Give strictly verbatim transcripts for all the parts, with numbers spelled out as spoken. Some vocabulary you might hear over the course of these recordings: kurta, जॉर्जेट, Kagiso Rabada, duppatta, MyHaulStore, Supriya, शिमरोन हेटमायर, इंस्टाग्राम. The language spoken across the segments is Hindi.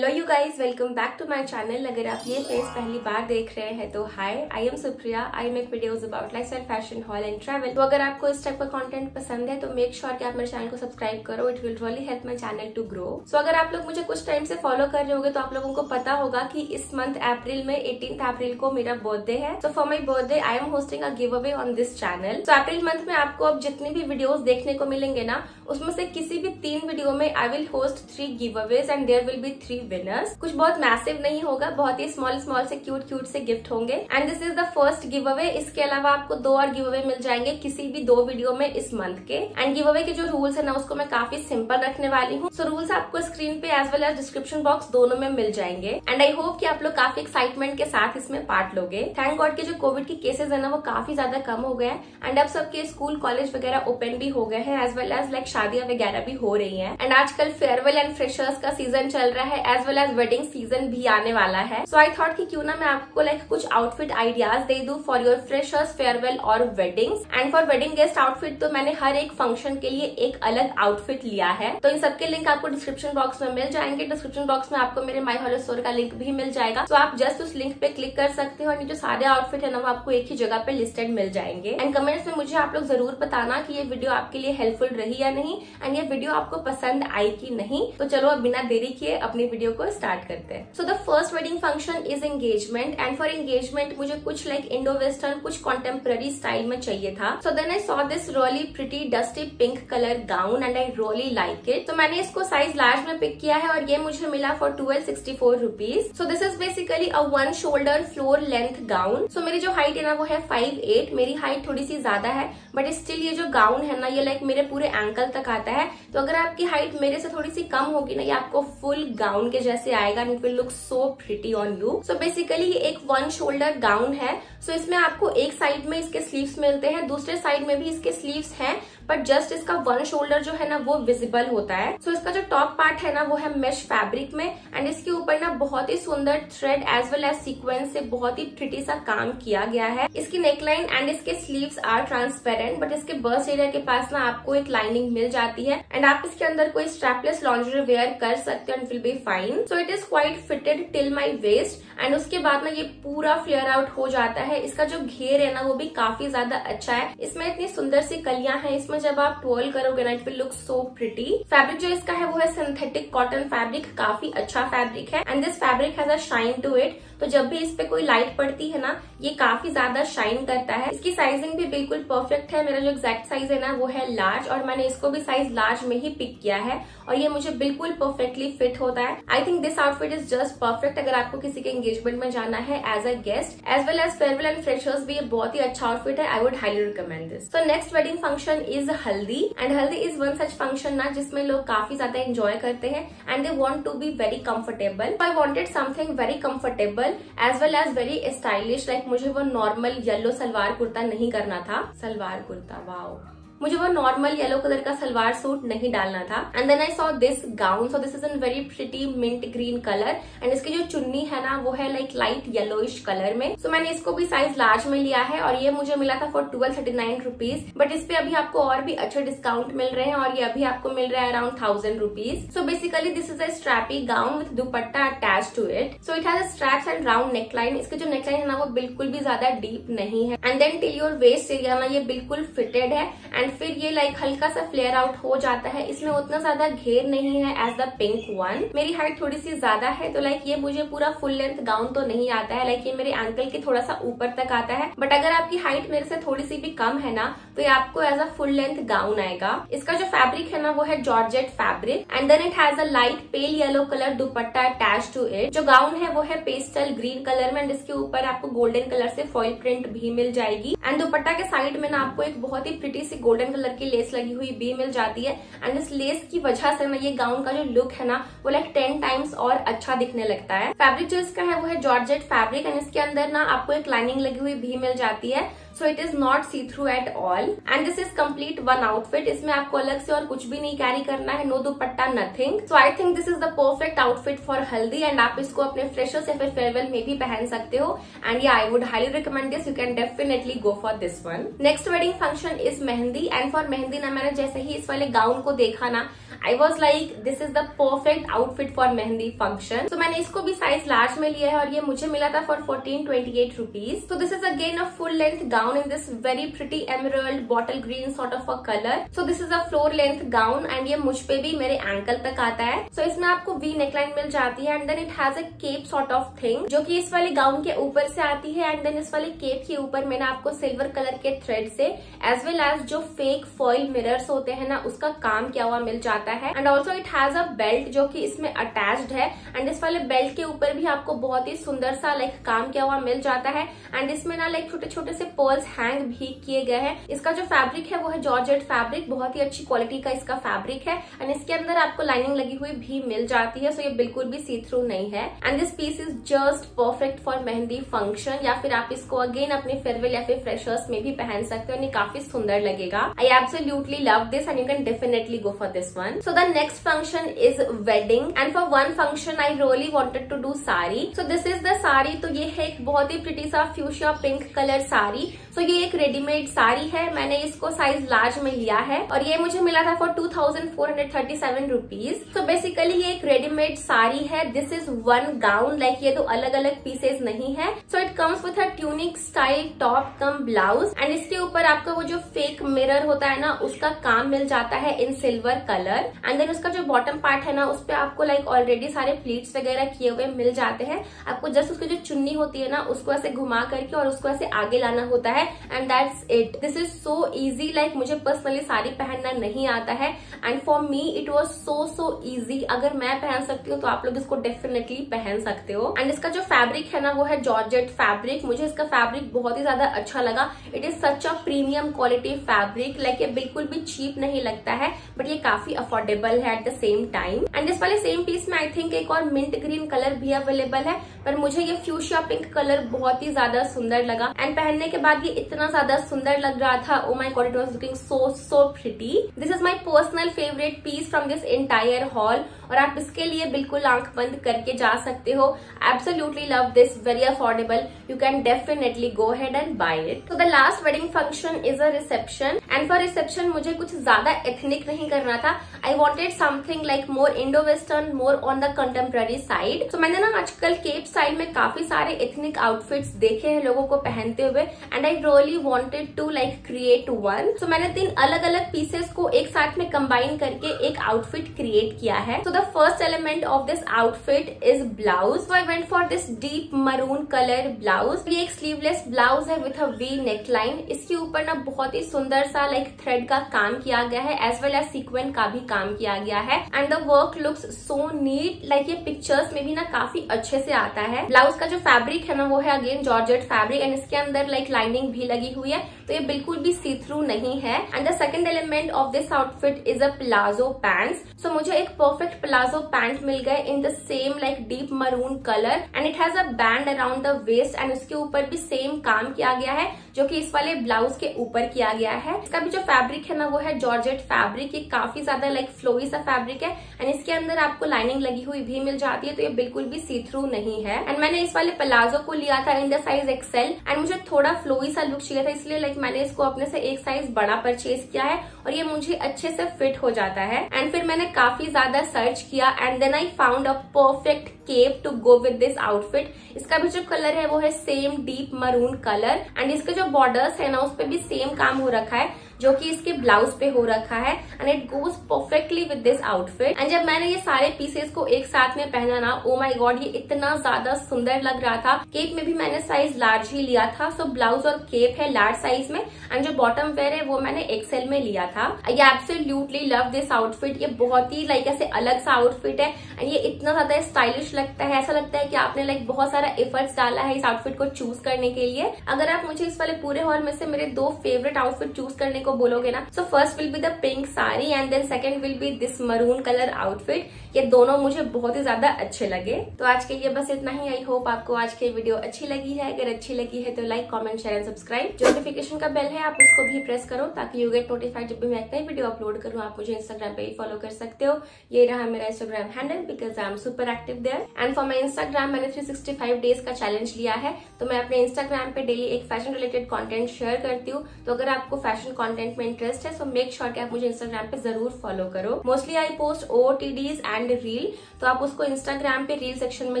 Hello you guys, welcome back to my channel. अगर आप ये फेस पहली बार देख रहे हैं तो hi, I am Supriya. I make videos about lifestyle, fashion, haul and travel. तो अगर आपको इस टाइप का कंटेंट पसंद है तो मेक श्योर कि आप मेरे चैनल को सब्सक्राइब करो। It will really help my channel to grow. So अगर आप लोग मुझे कुछ टाइम से फॉलो कर रहे होगे तो आप लोगों को पता होगा कि इस मंथ अप्रैल में एटीन अप्रैल को मेरा बर्थडे है। So for my birthday I am hosting a giveaway on this channel. So April month में आपको अब जितनी भी वीडियोज देखने को मिलेंगे ना, उसमें से किसी भी तीन वीडियो में I will host three giveaways and there will be three winners. कुछ बहुत मैसिव नहीं होगा, बहुत ही स्मॉल स्मॉल से क्यूट क्यूट से गिफ्ट होंगे। And this is the first giveaway. इसके अलावा आपको दो और गिव अवे मिल जाएंगे किसी भी दो वीडियो में इस मंथ के। एंड गिव अवे के जो रूल्स है ना, उसको मैं काफी सिंपल रखने वाली हूँ। सो रूल्स आपको स्क्रीन पे as well as description box दोनों में मिल जाएंगे। एंड आई होप कि आप लोग काफी एक्साइटमेंट के साथ इसमें पार्ट लोगे। थैंक गॉड कि जो कोविड के केसेज है ना, वो काफी ज्यादा कम हो गए हैं। एंड अब सबके स्कूल कॉलेज वगैरह ओपन भी हो गए हैं, एज वेल एज लाइक शादियां वगैरह भी हो रही है। एंड आजकल फेयरवेल एंड फ्रेशर्स का सीजन चल रहा है, as well as wedding season भी आने वाला है। सो आई थॉट कि क्यों ना मैं आपको लाइक like, कुछ आउटफिट आइडियाज दे दूं फॉर योर फ्रेशर्स, फेयरवेल और weddings. And for wedding guest outfit तो मैंने हर एक फंक्शन के लिए एक अलग आउटफिट लिया है। तो इन सबके लिंक आपको डिस्क्रिप्शन बॉक्स में मिल जाएंगे। डिस्क्रिप्शन बॉक्स में आपको मेरे माई हॉल स्टोर का लिंक भी मिल जाएगा। तो so, आप जस्ट उस लिंक पे क्लिक कर सकते हो और ये जो सारे आउटफिट है ना, वो आपको एक ही जगह पे लिस्टेड मिल जाएंगे। एंड कमेंट्स में मुझे आप लोग जरूर बताना कि ये वीडियो आपके लिए हेल्पफुल रही या नहीं, एंड ये वीडियो आपको पसंद आई कि नहीं। तो चलो अब बिना देरी किए अपनी वीडियो को स्टार्ट करते हैं। So the first wedding function is engagement. And for engagement मुझे कुछ लाइक इंडो वेस्टर्न, कुछ कॉन्टेम्प्ररी स्टाइल में चाहिए था। So then I saw this really pretty dusty pink colour gown and I really like it. तो मैंने इसको साइज लार्ज में पिक किया है और ये मुझे मिला for twelve sixty four rupees. So this is basically a one shoulder floor length gown. सो मेरी जो हाइट है ना, वो है फाइव एट। मेरी हाइट थोड़ी सी ज्यादा है, बट स्टिल ये जो गाउन है ना, ये लाइक मेरे पूरे एंकल तक आता है। तो अगर आपकी हाइट मेरे से थोड़ी सी कम होगी ना, ये आपको फुल गाउन के जैसे आएगा। It will look so pretty on you. So basically ये एक वन शोल्डर गाउन है। सो so, इसमें आपको एक साइड में इसके स्लीव्स मिलते हैं, दूसरे साइड में भी इसके स्लीव्स हैं, बट जस्ट इसका वन शोल्डर जो है ना, वो विजिबल होता है। सो so, इसका जो टॉप पार्ट है ना, वो है मेश फैब्रिक में। एंड इसके ऊपर ना बहुत ही सुंदर thread as well as sequence से बहुत ही प्रिटी सा काम किया गया है। इसकी नेकलाइन एंड इसके स्लीव्स आर ट्रांसपेरेंट, बट इसके बस्ट एरिया के पास ना आपको एक लाइनिंग मिल जाती है। एंड आप इसके अंदर कोई स्ट्रैपलेस लॉन्जरी वेयर कर सकते हो and will be fine. So it is quite fitted till my waist. And उसके बाद ना ये पूरा फ्लेयर आउट हो जाता है। इसका जो घेर है ना, वो भी काफी ज्यादा अच्छा है। इसमें इतनी सुंदर सी कलियां हैं। इसमें जब आप ट्वॉल करोगे ना, it will look so pretty. Fabric जो इसका है वो है सिंथेटिक कॉटन फैब्रिक, काफी अच्छा फैब्रिक है। And this fabric has a shine to it. तो जब भी इस पे कोई लाइट पड़ती है ना, ये काफी ज्यादा शाइन करता है। इसकी साइजिंग भी बिल्कुल परफेक्ट है। मेरा जो एग्जैक्ट साइज है ना, वो है लार्ज, और मैंने इसको भी साइज लार्ज में ही पिक किया है और ये मुझे बिल्कुल परफेक्टली फिट होता है। I think this outfit is just perfect अगर आपको किसी के एंगेजमेंट में जाना है as a guest, as well as farewell and freshers भी ये बहुत ही अच्छा आउटफिट है। I would highly recommend this. So next wedding function is Haldi. And Haldi is one such function ना, जिसमें लोग काफी ज्यादा एंजॉय करते हैं and they want to be very comfortable. I wanted something very comfortable as well as very stylish. Like मुझे वो नॉर्मल येलो सलवार कुर्ता नहीं करना था, सलवार कुर्ता वाओ मुझे वो नॉर्मल येलो कलर का सलवार सूट नहीं डालना था। And then I saw this gown. So this is in very pretty mint green colour. And इसकी जो चुन्नी है ना, वो है लाइक लाइट येलोइश कलर में। सो so, मैंने इसको भी साइज लार्ज में लिया है और ये मुझे मिला था for twelve thirty nine rupees. But इसपे अभी आपको और भी अच्छे डिस्काउंट मिल रहे हैं और ये अभी आपको मिल रहा है around thousand rupees. So basically this is a strappy gown with dupatta attach to it. So it has straps and round neckline. इसकी जो नेकलाइन है ना, वो बिल्कुल भी ज्यादा डीप नहीं है। And then till your waist area ना, ये बिल्कुल फिटेड है। एंड फिर ये लाइक हल्का सा फ्लेयर आउट हो जाता है। इसमें उतना ज्यादा घेर नहीं है एज द पिंक वन। मेरी हाइट थोड़ी सी ज्यादा है, तो लाइक ये मुझे पूरा फुल लेंथ गाउन तो नहीं आता है। लाइक ये मेरे एंकल के थोड़ा सा ऊपर तक आता है। बट अगर आपकी हाइट मेरे से थोड़ी सी भी कम है ना, तो ये आपको as a full length gown आएगा। इसका जो फैब्रिक है ना, वो है जॉर्जेट fabric. And then it has a light pale yellow colour dupatta attach to it. जो गाउन है वो है पेस्टल ग्रीन कलर में। एंड इसके ऊपर आपको गोल्डन कलर से फॉइल प्रिंट भी मिल जाएगी। एंड दुपट्टा के साइड में ना आपको एक बहुत ही प्रिटी सी गोल्डन कलर की लेस लगी हुई भी मिल जाती है। एंड इस लेस की वजह से ना ये गाउन का जो लुक है ना, वो लाइक टेन टाइम्स और अच्छा दिखने लगता है। फैब्रिक जो इसका है वो है जॉर्जेट फैब्रिक। एंड इसके अंदर ना आपको एक लाइनिंग लगी हुई भी मिल जाती है। So it is not see through at all and this is complete one outfit. इसमें आपको अलग से और कुछ भी नहीं कैरी करना है, no dupatta, nothing. So I think this is the perfect outfit for Haldi and आप इसको अपने फ्रेशर्स या फिर फेयरवेल में भी पहन सकते हो. एंड या I would highly recommend this, you can definitely go for this one. Next wedding function is Mehndi and for Mehndi ना मैंने जैसे ही इस वाले गाउन को देखा ना I was like this is the perfect outfit for Mehndi function. तो मैंने इसको भी साइज लार्ज में लिया है और ये मुझे मिला था for fourteen twenty eight rupees. तो this is again a full length gown in this very pretty emerald bottle green sort of a colour. So this is a floor length gown and ये मुझ पे भी मेरे एंकल तक आता है. सो so, इसमें आपको वी नेकलाइन मिल जाती है and then it has a cape sort of thing जो कि इस वाले गाउन के ऊपर से आती है. एंड देन इस वाले केप के ऊपर मैंने आपको सिल्वर कलर के थ्रेड से एज वेल एज जो फेक फॉइल मिरर्स होते हैं ना उसका काम क्या हुआ मिल जाता है. And also it has a belt जो कि इसमें अटैच्ड है एंड इस वाले बेल्ट के ऊपर भी आपको बहुत ही सुंदर सा लाइक काम किया हुआ मिल जाता है. एंड इसमें ना लाइक छोटे छोटे से पर्ल्स हैंग भी किए गए हैं. इसका जो फैब्रिक है वो है जॉर्जेट फैब्रिक, बहुत ही अच्छी क्वालिटी का इसका फैब्रिक है. एंड इसके अंदर आपको लाइनिंग लगी हुई भी मिल जाती है. सो so ये बिल्कुल भी सी थ्रू नहीं है and this piece is just perfect for Mehndi function या फिर आप इसको अगेन अपने फेयरवेल या फिर फ्रेशर्स में भी पहन सकते हो और ये काफी सुंदर लगेगा. I absolutely love this and you can definitely go for this one. So the next function is wedding and for one function I really wanted to do sari. So this is the sari. तो ये है एक बहुत ही pretty सा fuchsia pink color sari. So ये एक ready-made sari है. मैंने इसको size large में लिया है और ये मुझे मिला था for two thousand four hundred thirty-seven rupees. So basically ये एक ready-made sari है. This is one gown. Like ये तो अलग-अलग pieces नहीं है. So it comes with a tunic style top cum blouse and इसके ऊपर आपका वो जो fake mirror होता है ना उसका काम मिल जाता है in silver color. And then उसका जो बॉटम पार्ट है ना उसपे आपको लाइक like ऑलरेडी सारे प्लीट्स वगैरह किए हुए मिल जाते हैं. आपको जस्ट उसकी जो चुन्नी होती है ना उसको ऐसे घुमा करके और उसको ऐसे आगे लाना होता है and that's it. This is so easy. Like मुझे पर्सनली साड़ी पहनना नहीं आता है and for me it was so so easy. अगर मैं पहन सकती हूँ तो आप लोग इसको डेफिनेटली पहन सकते हो. एंड इसका जो फैब्रिक है ना वो है जॉर्जेट फैब्रिक. मुझे इसका फैब्रिक बहुत ही ज्यादा अच्छा लगा. It is such a premium quality fabric. Like ये बिल्कुल भी चीप नहीं लगता है बट ये काफी अफोर्डेबल है at the same time. And इस वाले सेम पीस में आई थिंक एक और मिंट ग्रीन कलर भी अवेलेबल है पर मुझे ये फ्यूशिया पिंक कलर बहुत ही ज्यादा सुंदर लगा एंड पहनने के बाद ये इतना ज्यादा सुंदर लग रहा था. Oh my god, it was looking so so pretty. This is my personal favourite piece from this entire haul और आप इसके लिए बिल्कुल आंख बंद करके जा सकते हो. Absolutely love this, very affordable. You can definitely go head and buy it. So the last wedding function is a reception and for reception मुझे कुछ ज्यादा एथनिक नहीं करना था. I wanted something like more Indo-Western, more on the contemporary side. So मैंने ना आजकल केप स्टाइल में काफी सारे एथनिक आउटफिट्स देखे हैं लोगों को पहनते हुए and I really wanted to like create one. सो मैंने तीन अलग अलग पीसेस को एक साथ में कंबाइन करके एक आउटफिट क्रिएट किया है. So the first element of this outfit is blouse. So I went for this deep maroon colour blouse. ये एक स्लीवलेस ब्लाउज है विथ अ वी नेकलाइन. इसके ऊपर ना बहुत ही सुंदर सा लाइक like, थ्रेड का काम किया गया है एज वेल एज सीक्वेंस का भी काम किया गया है and the work looks so neat. Like ये पिक्चर्स में भी ना काफी अच्छे से आता है. ब्लाउज का जो फैब्रिक है ना वो है अगेन जॉर्जेट फैब्रिक एंड इसके अंदर लाइक like, लाइनिंग भी लगी हुई है तो ये बिल्कुल भी सी थ्रू नहीं है. And the second element of this outfit is a palazzo pants. So मुझे एक परफेक्ट प्लाजो पैंट मिल गए in the same like deep maroon colour and it has a band around the waist and उसके ऊपर भी सेम काम किया गया है जो कि इस वाले ब्लाउज के ऊपर किया गया है. इसका भी जो फैब्रिक है ना वो है जॉर्जेट फैब्रिक. ये काफी ज्यादा लाइक फ्लोई सा फैब्रिक है एंड इसके अंदर आपको लाइनिंग लगी हुई भी मिल जाती है तो ये बिल्कुल भी सी थ्रू नहीं है. एंड मैंने इस वाले प्लाजो को लिया था in the size XL and मुझे थोड़ा फ्लोई सा लुक चाहिए था इसलिए लाइक मैंने इसको अपने से एक साइज बड़ा परचेज किया है और ये मुझे अच्छे से फिट हो जाता है. एंड फिर मैंने काफी ज्यादा सर्च किया and then I found a perfect cape to go with this outfit. इसका भी जो कलर है वो है same deep maroon colour and इसके जो बॉर्डर्स है ना उस पे भी सेम काम हो रखा है जो कि इसके ब्लाउज पे हो रखा है and it goes perfectly with this outfit. And जब मैंने ये सारे पीसेस को एक साथ में पहना ना, ओ माय गॉड, ये इतना ज्यादा सुंदर लग रहा था. केप में भी मैंने साइज लार्ज ही लिया था. सो ब्लाउज और केप है लार्ज साइज में एंड जो बॉटम वेयर है वो मैंने एक्सेल में लिया था. I absolutely love this outfit. ये बहुत ही लाइक ऐसे अलग सा आउटफिट है एंड ये इतना ज्यादा स्टाइलिश लगता है. ऐसा लगता है कि आपने लाइक बहुत सारा एफर्ट्स डाला है इस आउटफिट को चूज करने के लिए. अगर आप मुझे इस वाले पूरे हॉल में से मेरे दो फेवरेट आउटफिट चूज करने को को बोलोगे ना, so first will be the pink sari and then second will be this maroon colour outfit. ये दोनों मुझे बहुत ही ज्यादा अच्छे लगे। तो आज के लिए बस इतना ही। आई होप आपको आज की वीडियो अच्छी लगी है। अगर अच्छी लगी है तो like, comment, share and subscribe. जो नोटिफिकेशन का बेल है आप उसको भी प्रेस करो ताकि यू गेट नोटिफाइड जब भी मैं एक नई वीडियो अपलोड करूँ। आप मुझे इंस्टाग्राम पे ही फॉलो कर सकते हो। ये रहा मेरा इंस्टाग्राम handle because I am super active there. And for my इंस्टाग्राम मैंने थ्री सिक्सटी फाइव डेज का चैलेंज लिया है, तो मैं अपने इंस्टाग्राम पे डेली एक फैशन रिलेटेड कंटेंट शेयर करती हूँ। तो अगर आपको फैशन कंटेंट में इंटरेस्ट है सो मेक श्योर कि आप मुझे इंस्टाग्राम पे जरूर फॉलो करो। Mostly I post OOTDs and reel, तो आप उसको इंस्टाग्राम पे रील सेक्शन में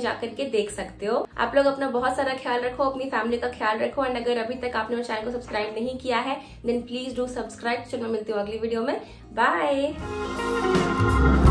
जाकर के देख सकते हो। आप लोग अपना बहुत सारा ख्याल रखो, अपनी फैमिली का ख्याल रखो। एंड अगर अभी तक आपने मेरे चैनल को सब्सक्राइब नहीं किया है देन प्लीज डू सब्सक्राइब। चलो मिलती हूँ अगली वीडियो में। बाय।